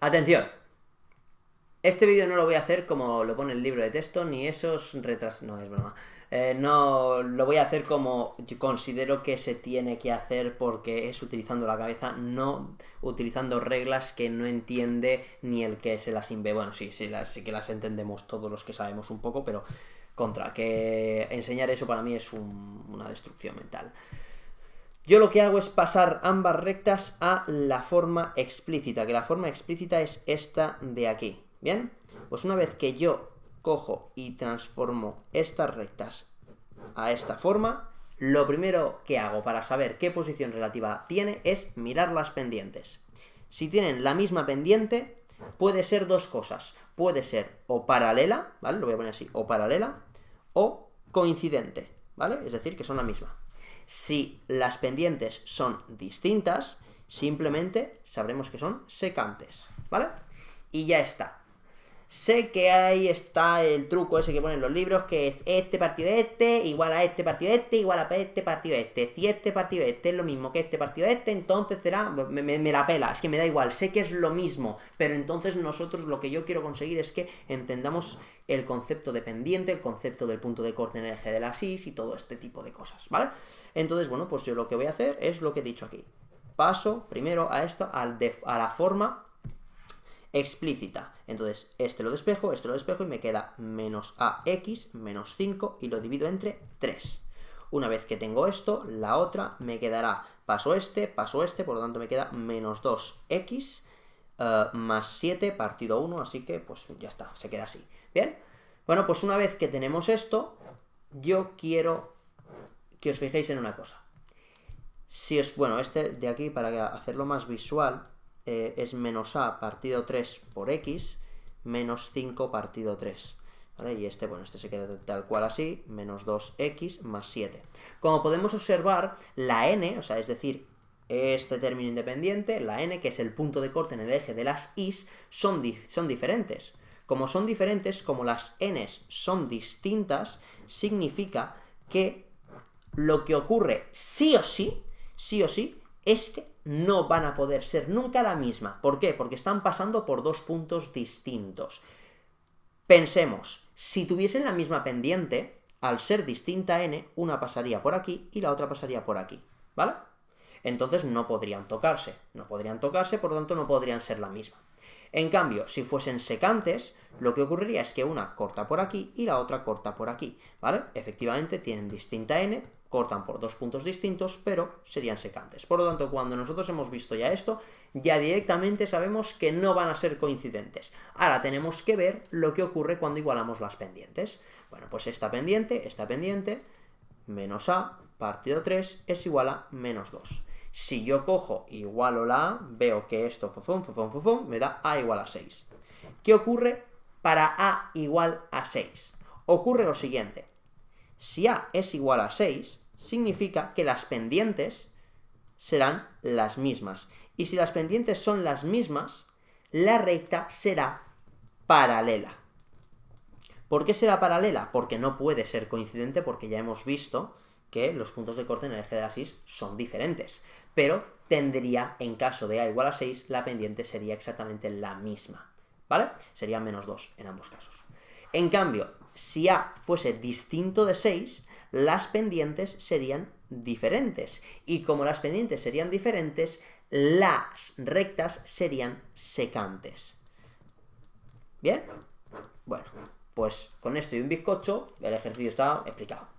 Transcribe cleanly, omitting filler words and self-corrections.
Atención. Este vídeo no lo voy a hacer como lo pone el libro de texto, ni esos retrasos. No, es broma. No lo voy a hacer como yo considero que se tiene que hacer, porque es utilizando la cabeza, no utilizando reglas que no entiende ni el que se las inve. Bueno, sí que las entendemos todos los que sabemos un poco, pero contra, que enseñar eso para mí es una destrucción mental. Yo lo que hago es pasar ambas rectas a la forma explícita, que la forma explícita es esta de aquí. ¿Bien? Pues una vez que yo cojo y transformo estas rectas a esta forma, lo primero que hago para saber qué posición relativa tiene es mirar las pendientes. Si tienen la misma pendiente, puede ser dos cosas. Puede ser o paralela, ¿vale? Lo voy a poner así, o paralela, o coincidente, ¿vale? Es decir, que son la misma. Si las pendientes son distintas, simplemente sabremos que son secantes, ¿vale? Y ya está. Sé que ahí está el truco ese que ponen los libros, que es este partido este igual a este partido este igual a este partido este. Si este partido este es lo mismo que este partido este, entonces será... Me la pela, es que me da igual, sé que es lo mismo, pero entonces nosotros lo que yo quiero conseguir es que entendamos el concepto de pendiente, el concepto del punto de corte en el eje del axis y todo este tipo de cosas, ¿vale? Entonces, bueno, pues yo lo que voy a hacer es lo que he dicho aquí. Paso primero a esto, a la forma explícita. Entonces, este lo despejo y me queda menos ax menos 5 y lo divido entre 3. Una vez que tengo esto, la otra me quedará, paso este, por lo tanto me queda menos 2x más 7 partido 1, así que pues ya está, se queda así. Bien, bueno, pues una vez que tenemos esto, yo quiero que os fijéis en una cosa. Si es, bueno, este de aquí para hacerlo más visual, es menos a partido 3 por x, menos 5 partido 3, ¿vale? Y este, bueno, este se queda tal cual así, menos 2x más 7. Como podemos observar, la n, o sea, es decir, este término independiente, la n, que es el punto de corte en el eje de las y's, son diferentes. Como son diferentes, como las n's son distintas, significa que lo que ocurre sí o sí, es que no van a poder ser nunca la misma. ¿Por qué? Porque están pasando por dos puntos distintos. Pensemos, si tuviesen la misma pendiente, al ser distinta n, una pasaría por aquí y la otra pasaría por aquí, ¿vale? Entonces no podrían tocarse, por lo tanto no podrían ser la misma. En cambio, si fuesen secantes, lo que ocurriría es que una corta por aquí y la otra corta por aquí, ¿vale? Efectivamente tienen distinta n, cortan por dos puntos distintos, pero serían secantes. Por lo tanto, cuando nosotros hemos visto ya esto, ya directamente sabemos que no van a ser coincidentes. Ahora tenemos que ver lo que ocurre cuando igualamos las pendientes. Bueno, pues esta pendiente, menos a partido 3 es igual a menos 2. Si yo cojo igualo la a, veo que esto, me da a igual a 6. ¿Qué ocurre para a igual a 6? Ocurre lo siguiente. Si a es igual a 6, significa que las pendientes serán las mismas. Y si las pendientes son las mismas, la recta será paralela. ¿Por qué será paralela? Porque no puede ser coincidente, porque ya hemos visto que los puntos de corte en el eje de axis son diferentes. Pero tendría, en caso de a igual a 6, la pendiente sería exactamente la misma, ¿vale? Sería menos 2 en ambos casos. En cambio, si a fuese distinto de 6, las pendientes serían diferentes. Y como las pendientes serían diferentes, las rectas serían secantes. ¿Bien? Bueno, pues con esto y un bizcocho, el ejercicio está explicado.